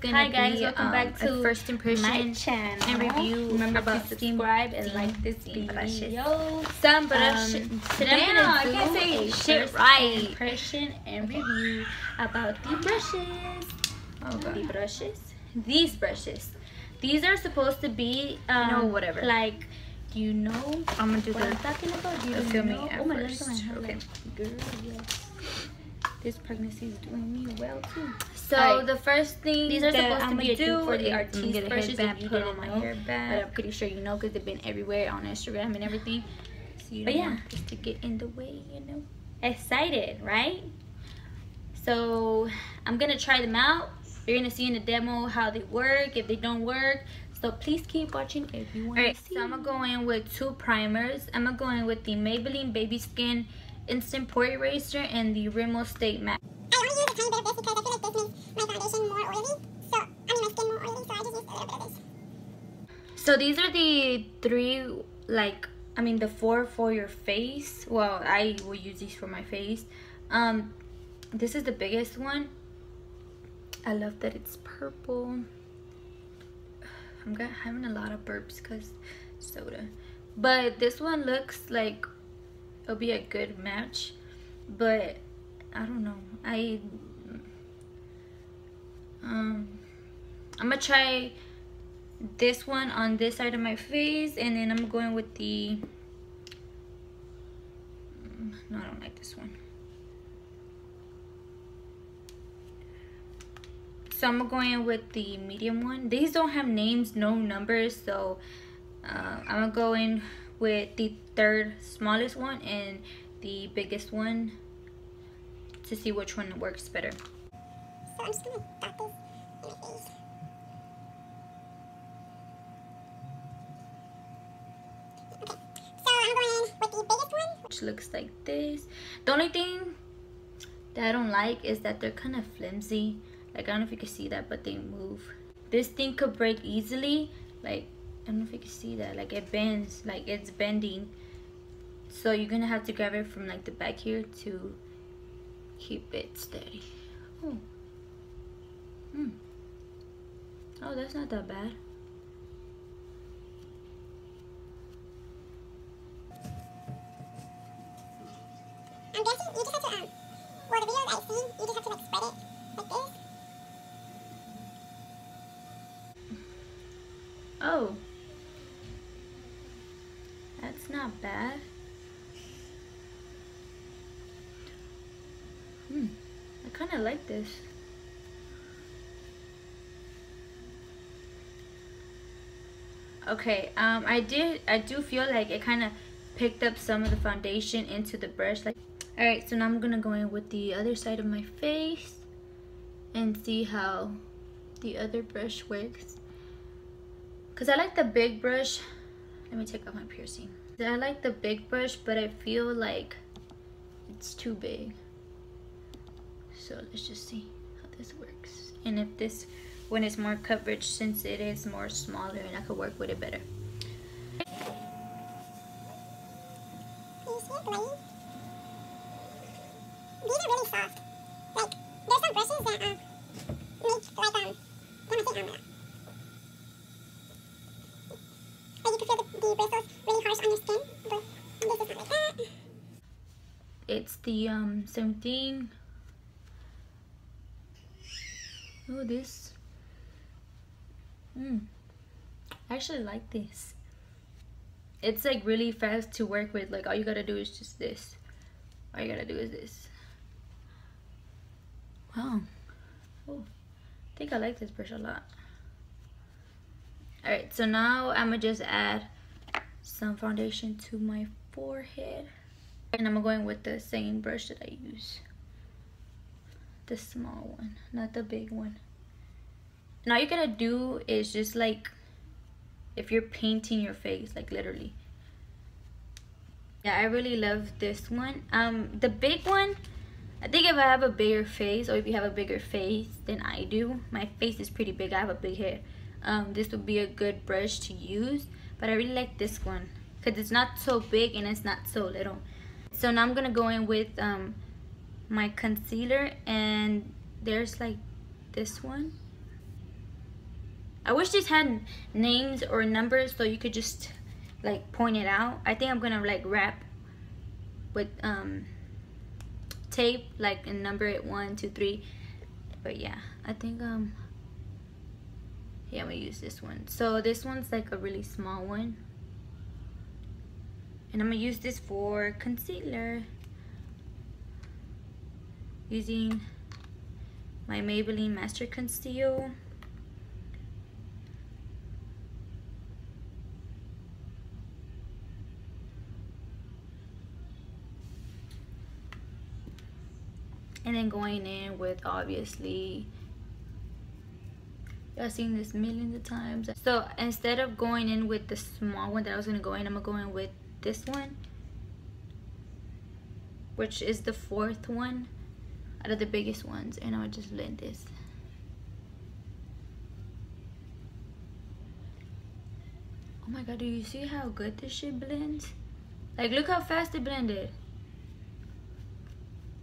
gonna be a first impression channel and review. Remember to subscribe and like this video. Today I'm gonna do a first impression and review about the brushes. Oh god. The brushes. These brushes. These are supposed to be whatever. Like, you know, I'm gonna do what I'm talking about. This pregnancy is doing me well too. So the first thing these are supposed to be for the artiste brushes. If you put on my hair back, but I'm pretty sure you know because they've been everywhere on Instagram and everything. So you don't want this to get in the way, you know. Excited, right? So I'm gonna try them out. You're gonna see in the demo how they work, if they don't work. So please keep watching if you want to see. So I'm gonna go in with two primers. I'm gonna go in with the Maybelline Baby Skin Instant Pore Eraser and the Rimmel State Matte. I only use a tiny bit of this because I feel like this makes my foundation more oily. I mean my skin more oily, so I just use a little bit of this. So these are the four for your face. Well, I will use these for my face. This is the biggest one. I love that it's purple. I'm having a lot of burps because soda. But this one looks like it'll be a good match, but I don't know. I'm gonna try this one on this side of my face, and then I'm going with the no, I don't like this one. So I'm going with the medium one. These don't have names, no numbers. So I'm gonna go in with the third smallest one and the biggest one to see which one works better. So I'm just gonna dot this in my face. Okay, so I'm going in with the biggest one, which looks like this. The only thing that I don't like is that they're kind of flimsy. Like, I don't know if you can see that, but they move. This thing could break easily. Like, I don't know if you can see that. Like, it bends. Like, it's bending. So you're gonna have to grab it from like the back here to keep it steady. Oh. Oh, that's not that bad. I'm guessing you just have to well, the videos I've seen, you just have to like spread it like this. Oh, that's not bad. I kind of like this. Okay, I do feel like it kind of picked up some of the foundation into the brush. Like, all right, so now I'm gonna go in with the other side of my face and see how the other brush works. Cause I like the big brush. Let me take out my piercing. I like the big brush, but I feel like it's too big. So let's just see how this works. And if this one is more coverage, since it is more smaller, and I could work with it better. You see it blending? These are really soft. Like, there's some brushes that make like let me see how. It's the same thing. Oh, this. I actually like this. It's like really fast to work with. Like, all you gotta do is just this. All you gotta do is this. Wow. Oh, I think I like this brush a lot. All right, so now I'm gonna just add some foundation to my forehead. And I'm going with the same brush that I use. The small one, not the big one. And all you gotta do is just like, if you're painting your face, like literally. Yeah, I really love this one. The big one, I think if I have a bigger face, or if you have a bigger face than I do, my face is pretty big, I have a big head. This would be a good brush to use. But I really like this one, cause it's not so big and it's not so little. So now I'm gonna go in with my concealer, and there's like this one I wish this had names or numbers so you could just like point it out. I think I'm gonna like wrap with tape like and number it 1, 2, 3. But yeah, I think yeah, I'm gonna use this one. So this one's like a really small one, and I'm gonna use this for concealer using my Maybelline Master Conceal. And then going in with, obviously, y'all seen this millions of times. So instead of going in with the small one that I was gonna go in, I'm gonna go in with this one, which is the fourth one out of the biggest ones, and I'll just blend this. Oh my god, do you see how good this shit blends? Like, look how fast it blended.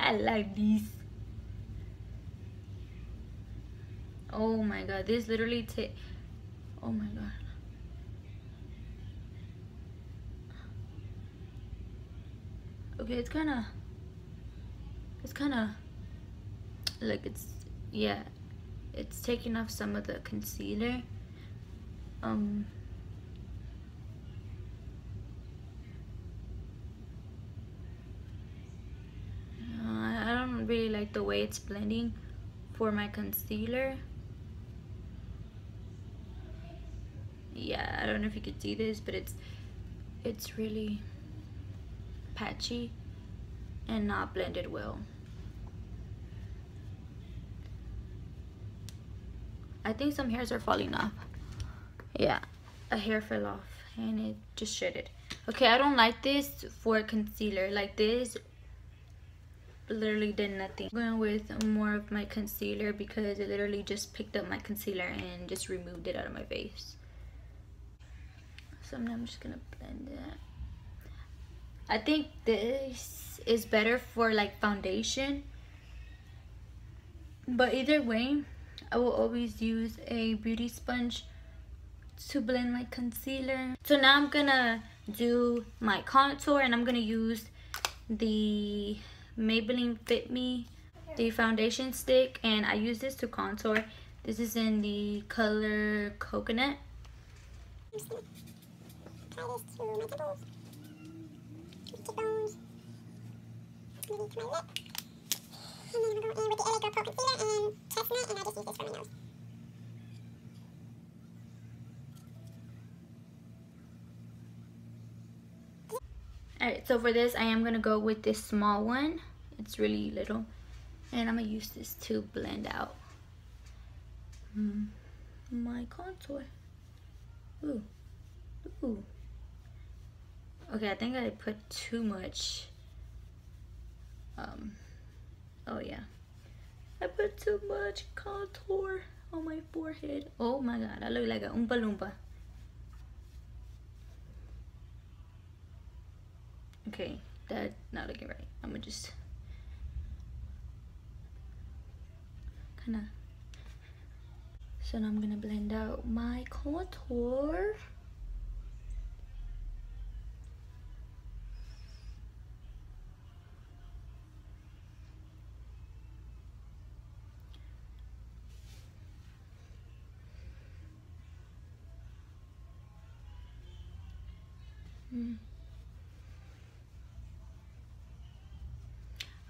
I like these. Oh my god, this literally take. Oh my god. Okay, it's kind of like it's taking off some of the concealer. Really like the way it's blending for my concealer. Yeah, I don't know if you could see this, but it's really patchy and not blended well. I think some hairs are falling off. Yeah, a hair fell off and it just shedded. Okay, I don't like this for concealer. Like, this literally did nothing. I'm going with more of my concealer because it literally just picked up my concealer and just removed it out of my face. So now I'm just gonna blend it. I think this is better for like foundation, but either way, I will always use a beauty sponge to blend my concealer. So now I'm gonna do my contour, and I'm gonna use the Maybelline Fit Me, the foundation stick, and I use this to contour. This is in the color Coconut. I'm just gonna apply this to my temples, cheekbones, it's gonna be to my lip, and then I'm gonna go in with the LA Girl Pro Concealer and Chestnut, and I just use this for my nose. Alright, so for this, I am going to go with this small one. It's really little. And I'm going to use this to blend out my contour. Ooh. Ooh. Okay, I think I put too much. Oh yeah. I put too much contour on my forehead. Oh my god, I look like a Oompa Loompa. Okay, that's not looking right. I'm gonna just kinda. So now I'm gonna blend out my contour.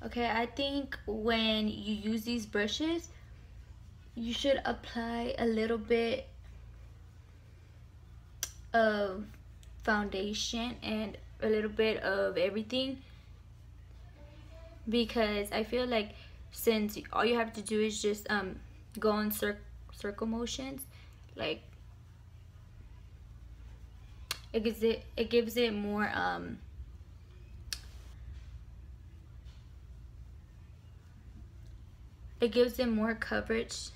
Okay, I think when you use these brushes, you should apply a little bit of foundation and a little bit of everything, because I feel like since all you have to do is just go in circle motions, like it gives it more it gives them more coverage,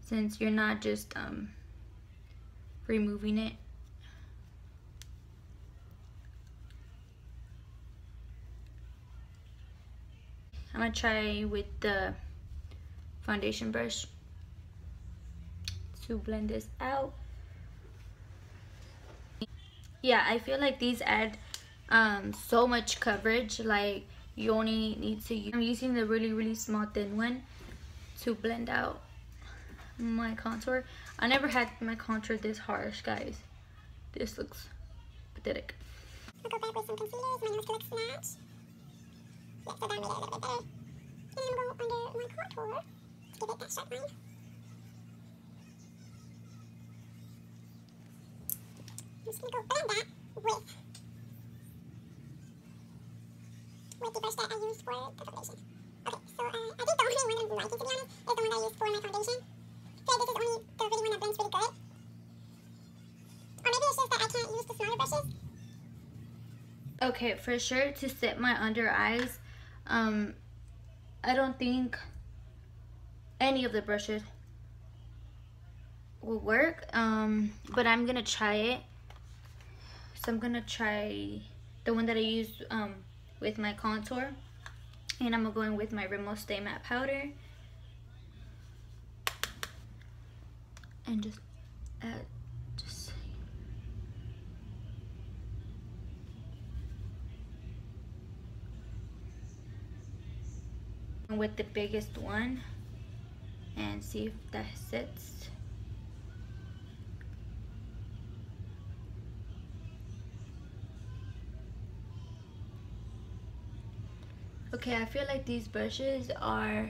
since you're not just removing it. I'm gonna try with the foundation brush to blend this out. Yeah, I feel like these add so much coverage, like you only need to use. I'm using the really small thin one to blend out my contour. I never had my contour this harsh, guys. This looks pathetic. I'll go back with some concealers. My nose looks snatch. Yes, I done made it a little bit better. And I'm going to go under my contour to give it that sharp line. I'm just going to go blend that with the brush that I used for the foundation. Okay, so I think the only one I'm liking, to be honest, is the one that I used for my foundation. So this is only the really one that blends pretty good. Or maybe it's just that I can't use the smaller brushes. Okay, for sure to set my under eyes, I don't think any of the brushes will work, but I'm gonna try it. So I'm gonna try the one that I used with my contour, and I'm going with my Rimmel Stay Matte Powder and just add. With the biggest one and see if that sits. Okay, I feel like these brushes are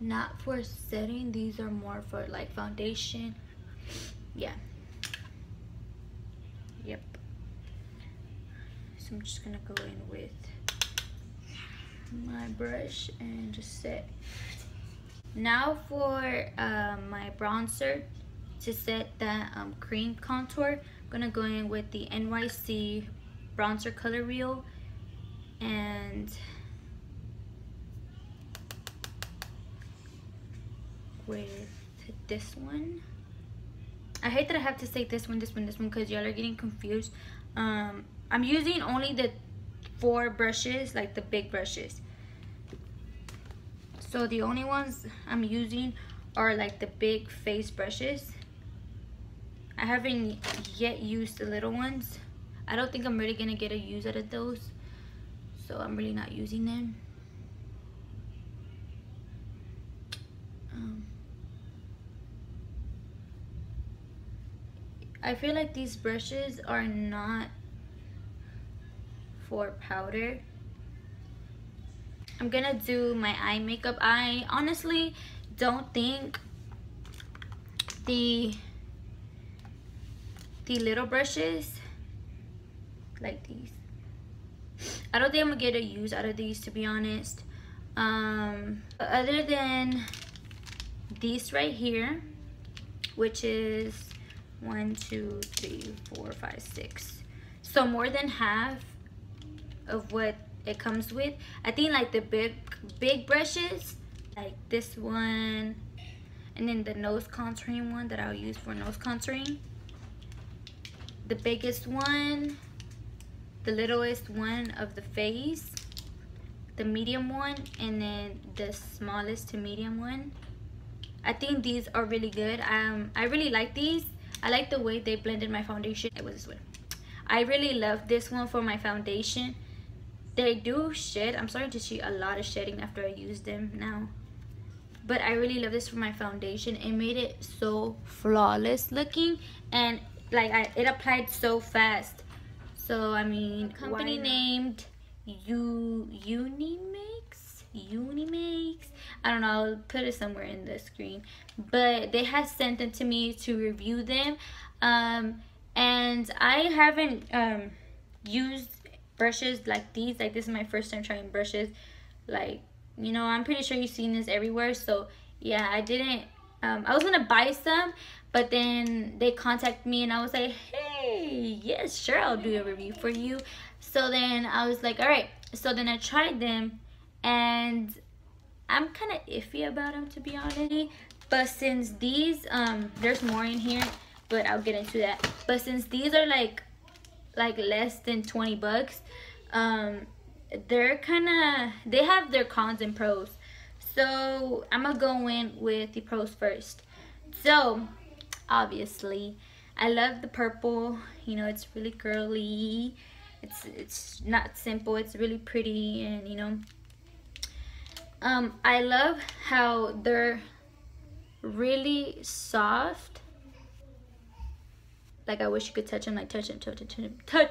not for setting, these are more for like foundation. Yeah. Yep. So I'm just gonna go in with my brush and just set. Now for my bronzer, to set the cream contour, I'm gonna go in with the NYC bronzer color wheel and with this one. I hate that I have to say this one because y'all are getting confused. I'm using only the 4 brushes, like the big brushes, so the only ones I'm using are like the big face brushes. I haven't yet used the little ones. I don't think I'm really gonna get a use out of those, so I'm really not using them. I feel like these brushes are not for powder. I'm gonna do my eye makeup. I honestly don't think the little brushes like these, I don't think I'm gonna get a use out of these, to be honest. Other than these right here, which is 1, 2, 3, 4, 5, 6, so more than half of what it comes with. I think like the big brushes, like this one, and then the nose contouring one that I'll use for nose contouring, the biggest one, the littlest one of the face, the medium one, and then the smallest to medium one. I think these are really good. I really like these. I like the way they blended my foundation. It was this one. I really love this one for my foundation. They do shed. I'm starting to see a lot of shedding after I use them now. But I really love this for my foundation. It made it so flawless looking. And like it applied so fast. So I mean, company named Unimeix. I don't know, I'll put it somewhere in the screen. But they had sent them to me to review them. And I haven't used brushes like these. Like, this is my first time trying brushes. Like, you know, I'm pretty sure you've seen this everywhere. So yeah, I didn't I was gonna buy some, but then they contacted me and I was like, hey, yes, sure, I'll do a review for you. So then I was like, all right. So then I tried them and I'm kind of iffy about them, to be honest. But since these there's more in here, but I'll get into that. But since these are like less than 20 bucks, they're kind of, they have their cons and pros. So I'm gonna go in with the pros first. So obviously. I love the purple, you know, it's really girly, it's not simple, it's really pretty. And you know, I love how they're really soft. Like, I wish you could touch them, like touch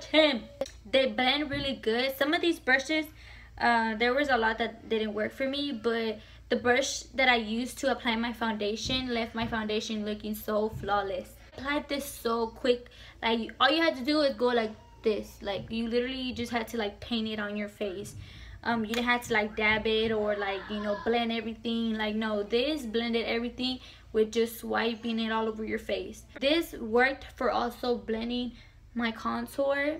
him. They blend really good. Some of these brushes, there was a lot that didn't work for me, but the brush that I used to apply my foundation left my foundation looking so flawless. I applied this so quick, like all you had to do is go like this, like you literally just had to like paint it on your face. You didn't have to like dab it or like, you know, blend everything. Like, no, this blended everything with just wiping it all over your face. This worked for also blending my contour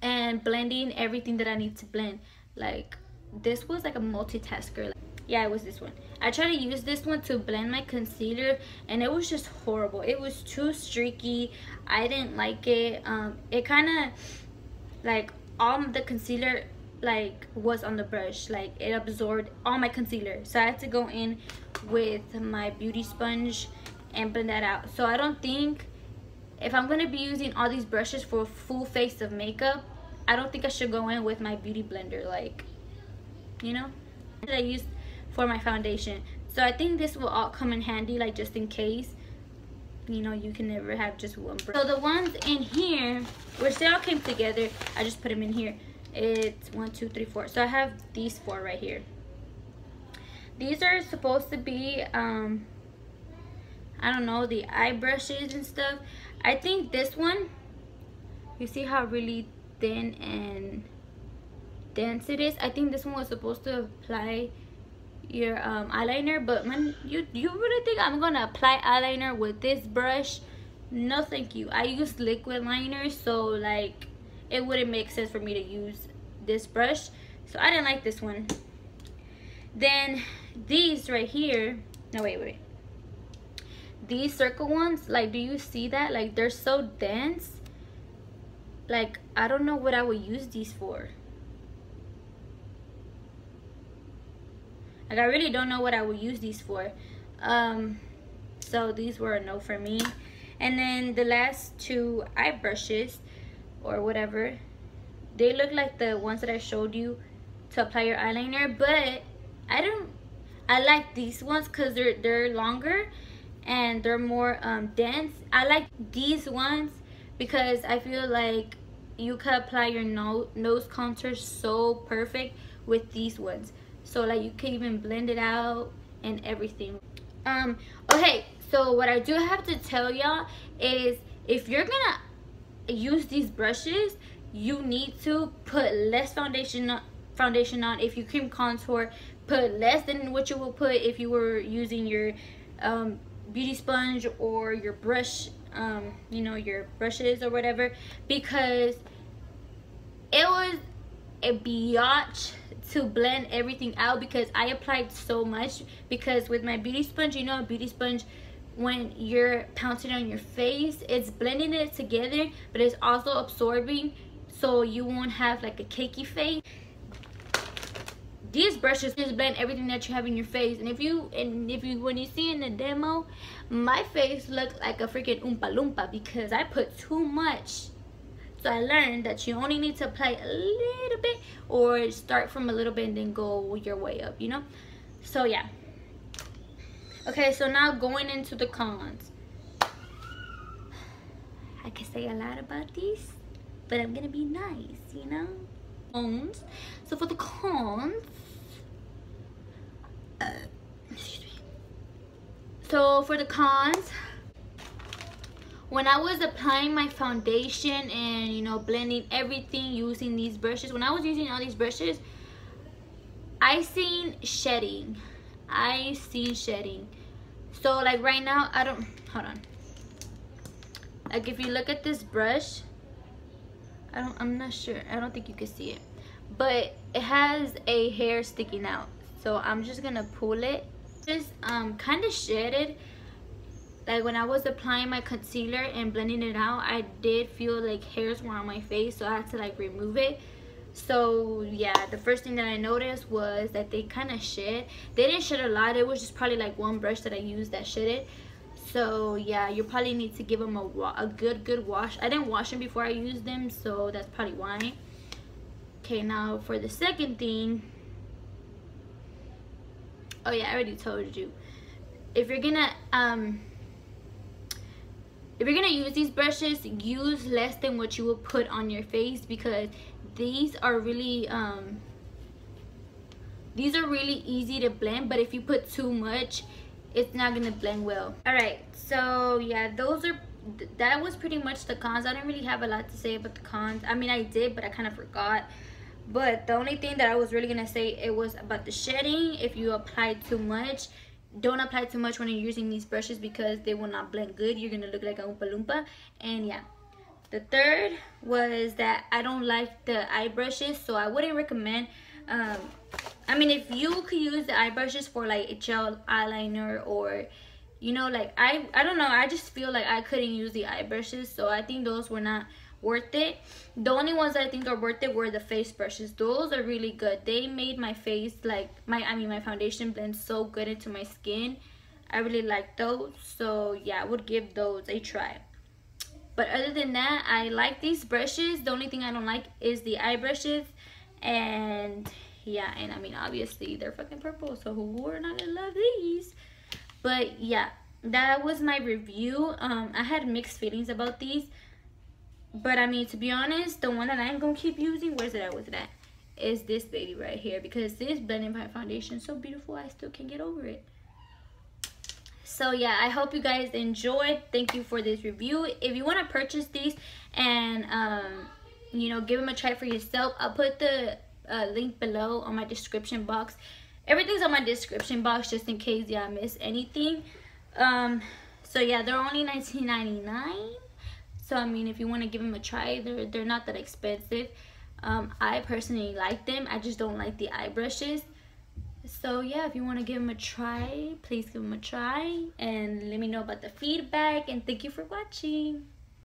and blending everything that I need to blend. Like, this was like a multitasker. Yeah, it was this one. I tried to use this one to blend my concealer and it was just horrible. It was too streaky. I didn't like it. It kind of like all the concealer like was on the brush, like it absorbed all my concealer. So I had to go in with my beauty sponge and blend that out. So I don't think, if I'm going to be using all these brushes for a full face of makeup, I don't think I should go in with my beauty blender, like, you know, that I used for my foundation. So I think this will all come in handy, like just in case, you know, you can never have just one brush. So the ones in here, which they all came together, I just put them in here. It's 1, 2, 3, 4. So I have these 4 right here. These are supposed to be I don't know, the eye brushes and stuff. I think this one, you see how really thin and dense it is. I think this one was supposed to apply your eyeliner, but man, you really think I'm gonna apply eyeliner with this brush? No thank you. I use liquid liner, so like it wouldn't make sense for me to use this brush. So I didn't like this one. Then these right here, no wait, these circle ones, like do you see that? Like they're so dense, like I don't know what I would use these for. Like I really don't know what I would use these for. So these were a no for me. And then the last 2 eye brushes or whatever, they look like the ones that I showed you to apply your eyeliner, but I like these ones because they're longer and they're more dense. I like these ones because I feel like you could apply your nose contour so perfect with these ones. So like you can even blend it out and everything. Okay, so what I do have to tell y'all is, if you're gonna use these brushes, you need to put less foundation on. If you cream contour, put less than what you will put if you were using your beauty sponge or your brush, you know, your brushes or whatever, because it was a biatch to blend everything out because I applied so much. Because with my beauty sponge, you know, a beauty sponge, when you're pouncing on your face, it's blending it together, but it's also absorbing, so you won't have like a cakey face. These brushes just blend everything that you have in your face. And if you when you see in the demo, my face looked like a freaking Oompa Loompa because I put too much. So I learned that you only need to apply a little bit, or start from a little bit and then go your way up, you know. So yeah. Okay, so now going into the cons. I can say a lot about these, but I'm gonna be nice, you know? Cons. So for the cons, excuse me. So for the cons, when I was applying my foundation and, you know, blending everything using these brushes, when I was using all these brushes, I seen shedding. I see shedding. So like right now, I don't, hold on, like if you look at this brush, I'm not sure, I don't think you can see it, but it has a hair sticking out. So I'm just gonna pull it. Just kind of shedded. Like when I was applying my concealer and blending it out, I did feel like hairs were on my face, so I had to like remove it. So yeah, the first thing that I noticed was that they kind of shed. They didn't shed a lot. It was just probably like one brush that I used that shedded. So yeah, you probably need to give them a good wash. I didn't wash them before I used them, so that's probably why. Okay, now for the second thing. Oh yeah, I already told you. If you're gonna use these brushes, use less than what you would put on your face, because these are really easy to blend, but if you put too much, it's not gonna blend well. All right, so yeah, that was pretty much the cons. I didn't really have a lot to say about the cons. I mean, I did, but I kind of forgot. But the only thing that I was really gonna say, it was about the shedding. If you apply too much, don't apply too much when you're using these brushes, because they will not blend good. You're gonna look like a Oompa Loompa. And yeah, the third was that I don't like the eye brushes, so I wouldn't recommend. I mean, if you could use the eye brushes for like a gel eyeliner, or you know, like I don't know, I just feel like I couldn't use the eye brushes, so I think those were not worth it. The only ones that I think are worth it were the face brushes. Those are really good. They made my face, like my foundation blends so good into my skin. I really like those, so yeah, I would give those a try. But other than that, I like these brushes. The only thing I don't like is the eye brushes. And yeah, and I mean, obviously they're fucking purple, so we're not gonna love these. But yeah, that was my review. I had mixed feelings about these, but I mean, to be honest, the one that I'm gonna keep using, where's it at, is this baby right here, because this blending my foundation so beautiful, I still can't get over it. So yeah, I hope you guys enjoyed. Thank you for this review. If you want to purchase these and you know, give them a try for yourself, I'll put the link below on my description box. Everything's on my description box, just in case y'all miss anything. So yeah, they're only $19.99, so I mean, if you want to give them a try, they're not that expensive. I personally like them. I just don't like the eye brushes. So yeah, if you want to give them a try, please give them a try and let me know about the feedback, and thank you for watching.